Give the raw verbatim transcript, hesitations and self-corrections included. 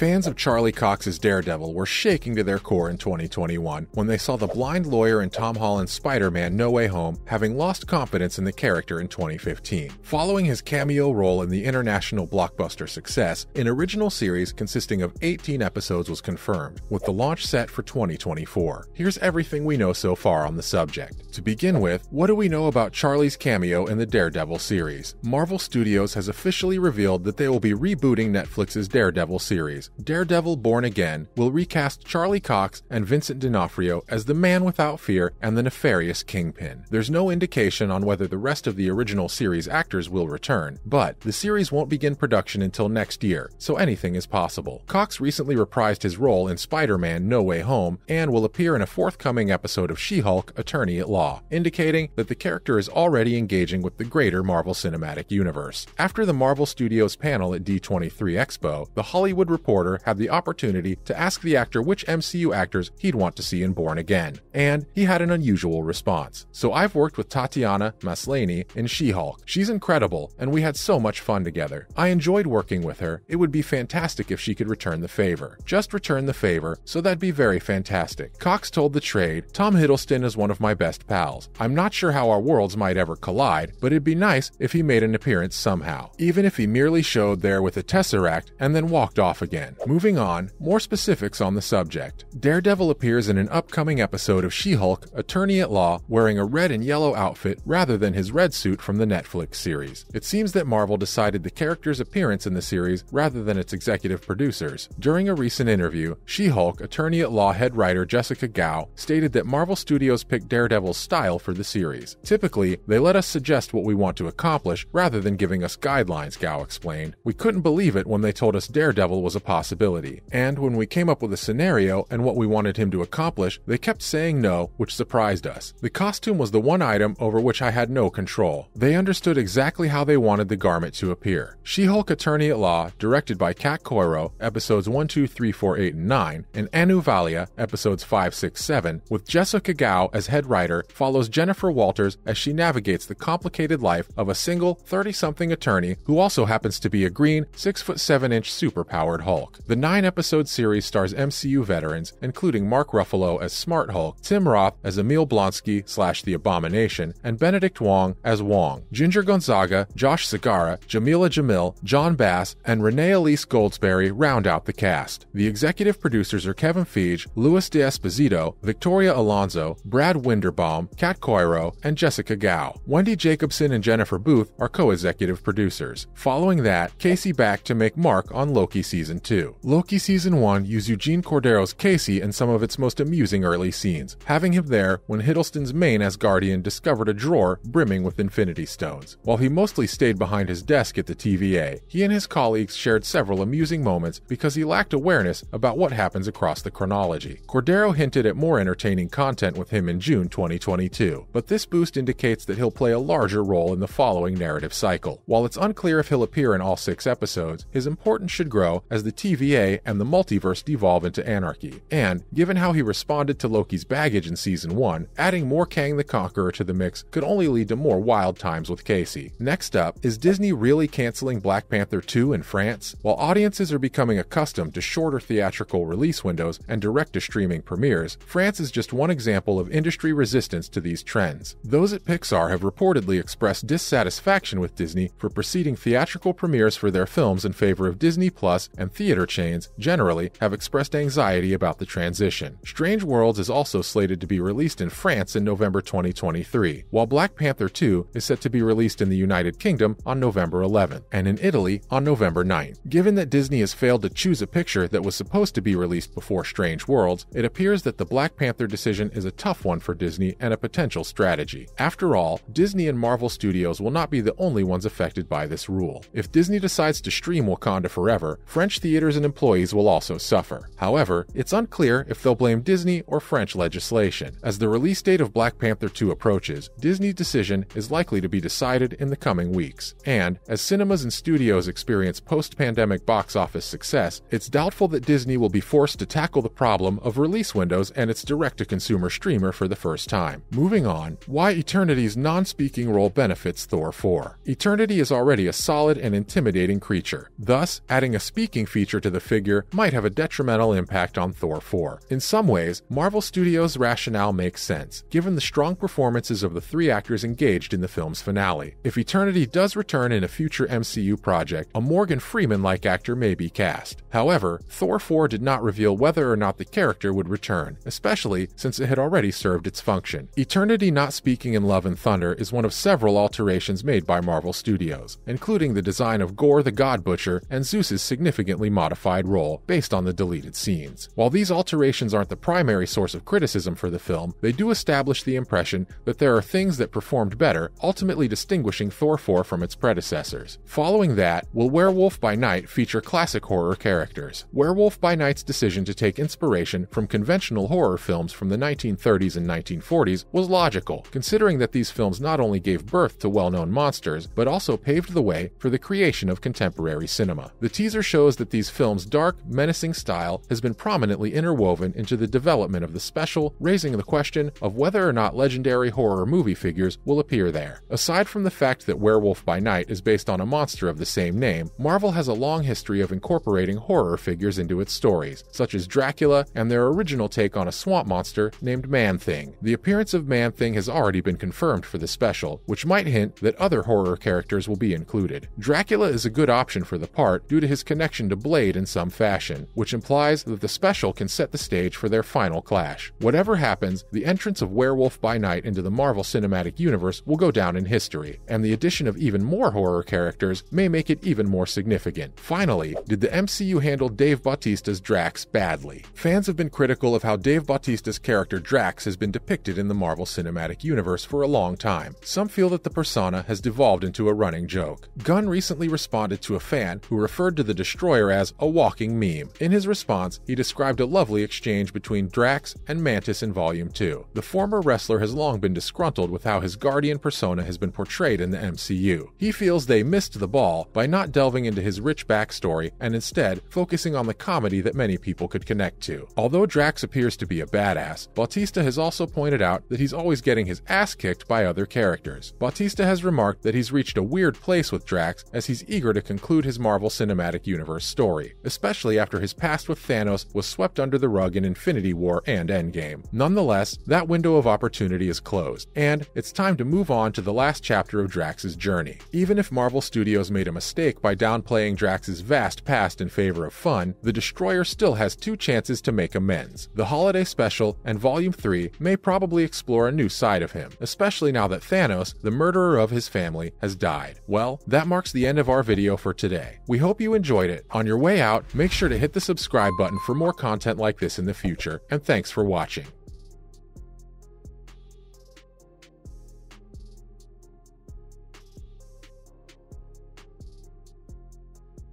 Fans of Charlie Cox's Daredevil were shaking to their core in twenty twenty-one when they saw the blind lawyer in Tom Holland's Spider-Man: No Way Home having lost confidence in the character in twenty fifteen. Following his cameo role in the international blockbuster success, an original series consisting of eighteen episodes was confirmed, with the launch set for twenty twenty-four. Here's everything we know so far on the subject. To begin with, what do we know about Charlie's cameo in the Daredevil series? Marvel Studios has officially revealed that they will be rebooting Netflix's Daredevil series. Daredevil: Born Again will recast Charlie Cox and Vincent D'Onofrio as the Man Without Fear and the nefarious Kingpin. There's no indication on whether the rest of the original series actors will return, but the series won't begin production until next year, so anything is possible. Cox recently reprised his role in Spider-Man: No Way Home and will appear in a forthcoming episode of She-Hulk: Attorney at Law, indicating that the character is already engaging with the greater Marvel Cinematic Universe. After the Marvel Studios panel at D twenty-three Expo, The Hollywood Reporter had the opportunity to ask the actor which M C U actors he'd want to see in Born Again, and he had an unusual response. "So I've worked with Tatiana Maslany in She-Hulk. She's incredible, and we had so much fun together. I enjoyed working with her. It would be fantastic if she could return the favor. Just return the favor, so that'd be very fantastic." Cox told the trade, "Tom Hiddleston is one of my best pals. I'm not sure how our worlds might ever collide, but it'd be nice if he made an appearance somehow, even if he merely showed there with a tesseract and then walked off again." Moving on, more specifics on the subject. Daredevil appears in an upcoming episode of She-Hulk: Attorney at Law wearing a red and yellow outfit rather than his red suit from the Netflix series. It seems that Marvel decided the character's appearance in the series rather than its executive producers. During a recent interview, She-Hulk: Attorney at Law head writer Jessica Gao stated that Marvel Studios picked Daredevil's style for the series. "Typically, they let us suggest what we want to accomplish rather than giving us guidelines," Gao explained. "We couldn't believe it when they told us Daredevil was a possibility. Possibility. And when we came up with a scenario and what we wanted him to accomplish, they kept saying no, which surprised us. The costume was the one item over which I had no control. They understood exactly how they wanted the garment to appear." She-Hulk: Attorney at Law, directed by Kat Koiro, episodes one, two, three, four, eight, and nine, and Anu Valia, episodes five, six, seven, with Jessica Gao as head writer, follows Jennifer Walters as she navigates the complicated life of a single thirty-something attorney who also happens to be a green, six foot seven inch super-powered Hulk. The nine-episode series stars M C U veterans, including Mark Ruffalo as Smart Hulk, Tim Roth as Emile Blonsky slash The Abomination, and Benedict Wong as Wong. Ginger Gonzaga, Josh Segarra, Jamila Jamil, John Bass, and Renee Elise Goldsberry round out the cast. The executive producers are Kevin Feige, Luis de Esposito, Victoria Alonso, Brad Winderbaum, Kat Koiro, and Jessica Gao. Wendy Jacobson and Jennifer Booth are co-executive producers. Following that, Casey back to make Mark on Loki Season two. Loki Season one used Eugene Cordero's Casey in some of its most amusing early scenes, having him there when Hiddleston's main Asgardian discovered a drawer brimming with Infinity Stones. While he mostly stayed behind his desk at the T V A, he and his colleagues shared several amusing moments because he lacked awareness about what happens across the chronology. Cordero hinted at more entertaining content with him in June twenty twenty-two, but this boost indicates that he'll play a larger role in the following narrative cycle. While it's unclear if he'll appear in all six episodes, his importance should grow as the T V A and the multiverse devolve into anarchy, and, given how he responded to Loki's baggage in Season one, adding more Kang the Conqueror to the mix could only lead to more wild times with Casey. Next up, is Disney really canceling Black Panther two in France? While audiences are becoming accustomed to shorter theatrical release windows and direct-to-streaming premieres, France is just one example of industry resistance to these trends. Those at Pixar have reportedly expressed dissatisfaction with Disney for preceding theatrical premieres for their films in favor of Disney Plus, and theater Theater chains, generally, have expressed anxiety about the transition. Strange Worlds is also slated to be released in France in November twenty twenty-three, while Black Panther two is set to be released in the United Kingdom on November eleventh, and in Italy on November ninth. Given that Disney has failed to choose a picture that was supposed to be released before Strange Worlds, it appears that the Black Panther decision is a tough one for Disney and a potential strategy. After all, Disney and Marvel Studios will not be the only ones affected by this rule. If Disney decides to stream Wakanda Forever, French theater Theaters and employees will also suffer. However, it's unclear if they'll blame Disney or French legislation. As the release date of Black Panther two approaches, Disney's decision is likely to be decided in the coming weeks. And, as cinemas and studios experience post-pandemic box office success, it's doubtful that Disney will be forced to tackle the problem of release windows and its direct-to-consumer streamer for the first time. Moving on, why Eternity's non-speaking role benefits Thor four. Eternity is already a solid and intimidating creature. Thus, adding a speaking feature nature to the figure might have a detrimental impact on Thor four. In some ways, Marvel Studios' rationale makes sense, given the strong performances of the three actors engaged in the film's finale. If Eternity does return in a future M C U project, a Morgan Freeman-like actor may be cast. However, Thor four did not reveal whether or not the character would return, especially since it had already served its function. Eternity not speaking in Love and Thunder is one of several alterations made by Marvel Studios, including the design of Gore the God Butcher and Zeus's significantly modified role based on the deleted scenes. While these alterations aren't the primary source of criticism for the film, they do establish the impression that there are things that performed better, ultimately distinguishing Thor four from its predecessors. Following that, will Werewolf by Night feature classic horror characters? Werewolf by Night's decision to take inspiration from conventional horror films from the nineteen thirties and nineteen forties was logical, considering that these films not only gave birth to well-known monsters, but also paved the way for the creation of contemporary cinema. The teaser shows that these films' dark, menacing style has been prominently interwoven into the development of the special, raising the question of whether or not legendary horror movie figures will appear there. Aside from the fact that Werewolf by Night is based on a monster of the same name, Marvel has a long history of incorporating horror figures into its stories, such as Dracula and their original take on a swamp monster named Man Thing. The appearance of Man Thing has already been confirmed for the special, which might hint that other horror characters will be included. Dracula is a good option for the part due to his connection to Blade in some fashion, which implies that the special can set the stage for their final clash. Whatever happens, the entrance of Werewolf by Night into the Marvel Cinematic Universe will go down in history, and the addition of even more horror characters may make it even more significant. Finally, did the M C U handle Dave Bautista's Drax badly? Fans have been critical of how Dave Bautista's character Drax has been depicted in the Marvel Cinematic Universe for a long time. Some feel that the persona has devolved into a running joke. Gunn recently responded to a fan who referred to the Destroyer as a walking meme. In his response, he described a lovely exchange between Drax and Mantis in Volume two. The former wrestler has long been disgruntled with how his Guardian persona has been portrayed in the M C U. He feels they missed the ball by not delving into his rich backstory and instead focusing on the comedy that many people could connect to. Although Drax appears to be a badass, Bautista has also pointed out that he's always getting his ass kicked by other characters. Bautista has remarked that he's reached a weird place with Drax as he's eager to conclude his Marvel Cinematic Universe story, especially after his past with Thanos was swept under the rug in Infinity War and Endgame. Nonetheless, that window of opportunity is closed, and it's time to move on to the last chapter of Drax's journey. Even if Marvel Studios made a mistake by downplaying Drax's vast past in favor of fun, the Destroyer still has two chances to make amends. The Holiday Special and Volume three may probably explore a new side of him, especially now that Thanos, the murderer of his family, has died. Well, that marks the end of our video for today. We hope you enjoyed it. On your way out, make sure to hit the subscribe button for more content like this in the future, and thanks for watching.